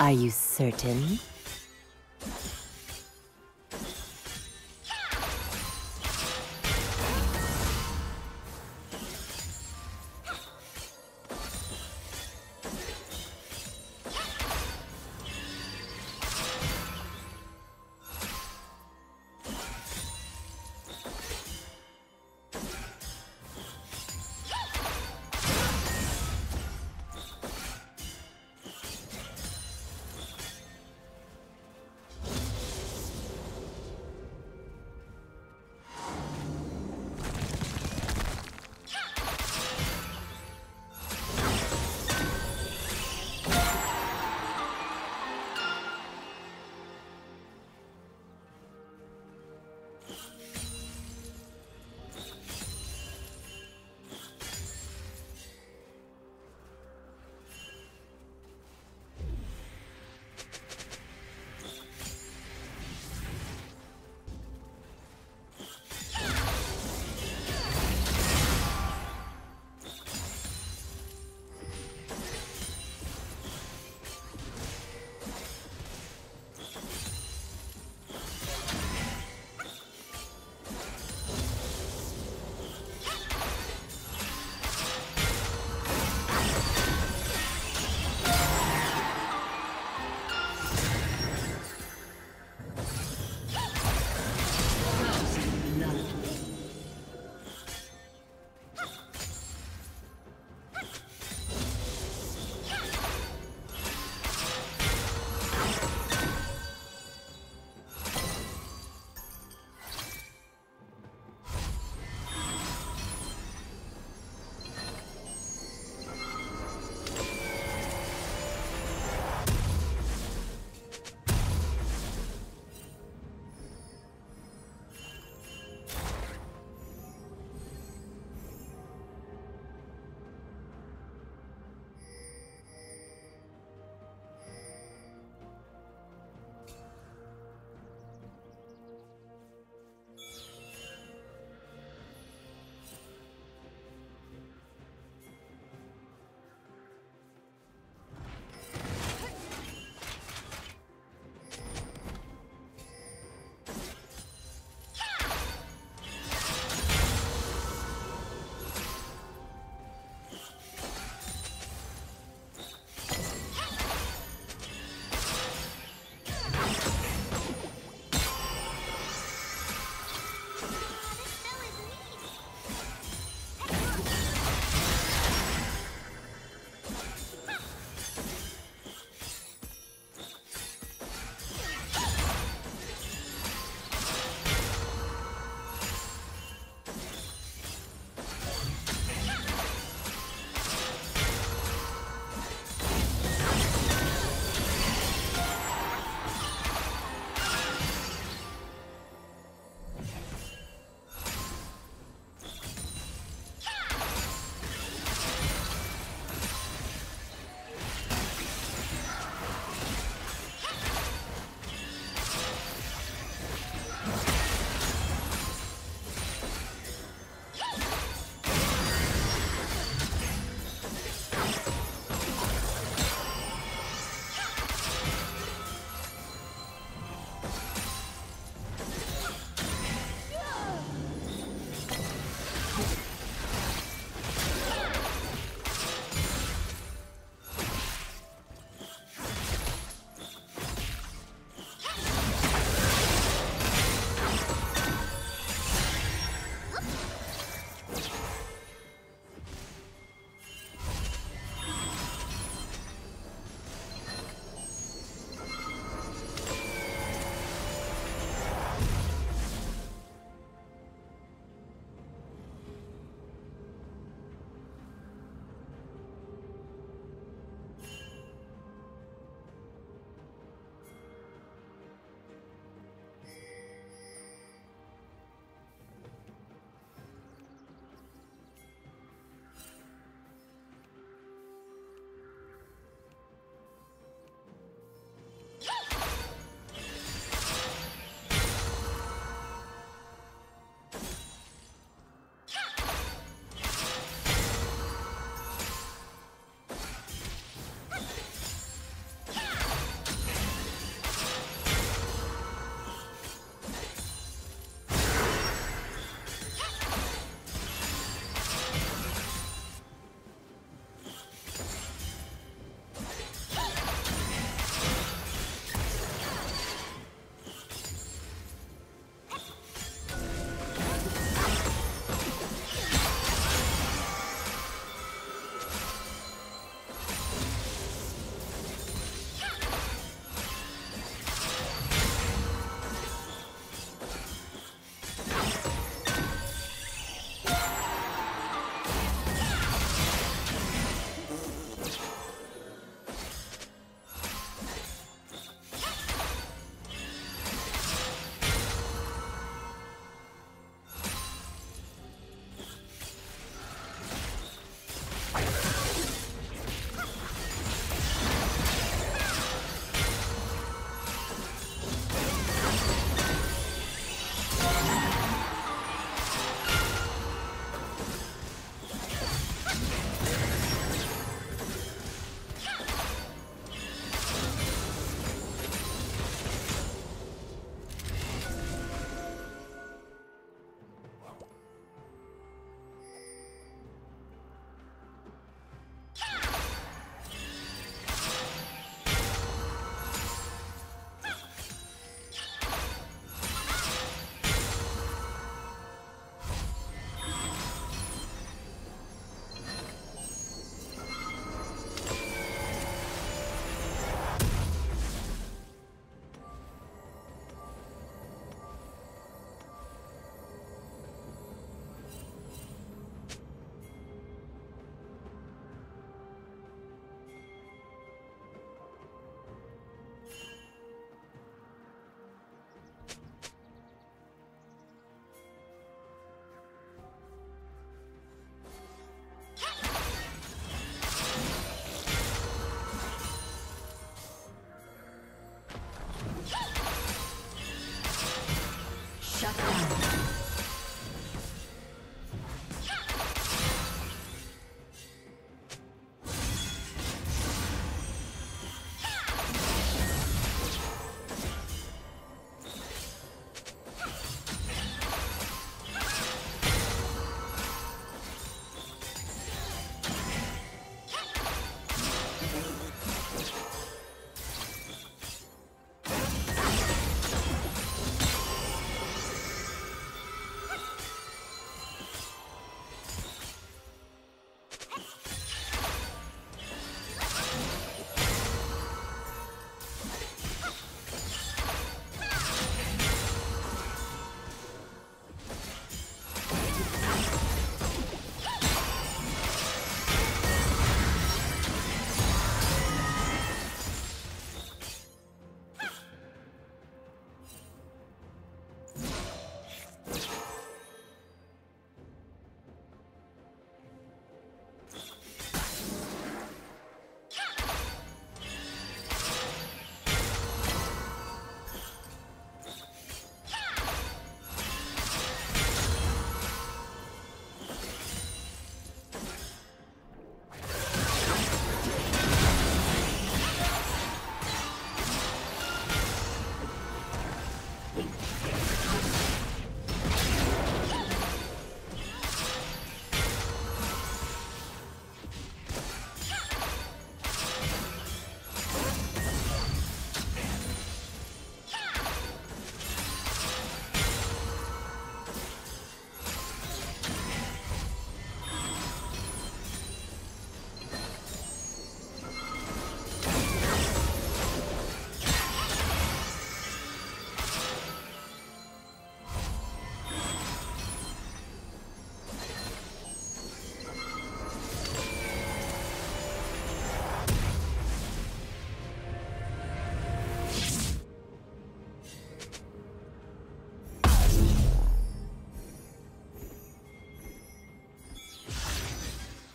Are you certain?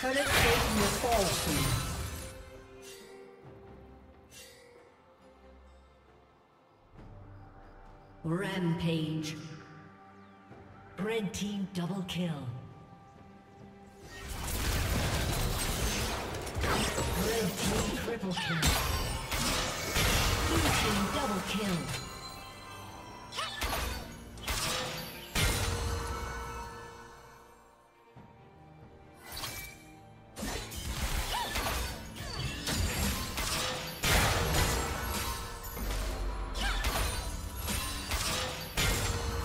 Turn it in the fall soon. Rampage. Red team double kill. Red team triple kill. Blue team double kill. Team's turret